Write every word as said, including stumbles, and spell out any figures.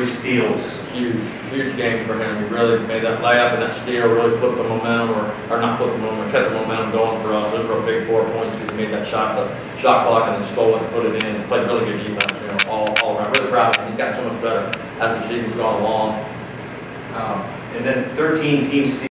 three steals. Huge, huge game for him. He really made that layup and that steal really flipped the momentum, or, or not flipped the momentum, kept the momentum going for us. Those were a big four points because he made that shot, the shot clock, and then stole it and put it in. And played really good defense, you know, all, all around. Really proud of him. He's gotten so much better as the season's gone along. Um, and then thirteen team steals.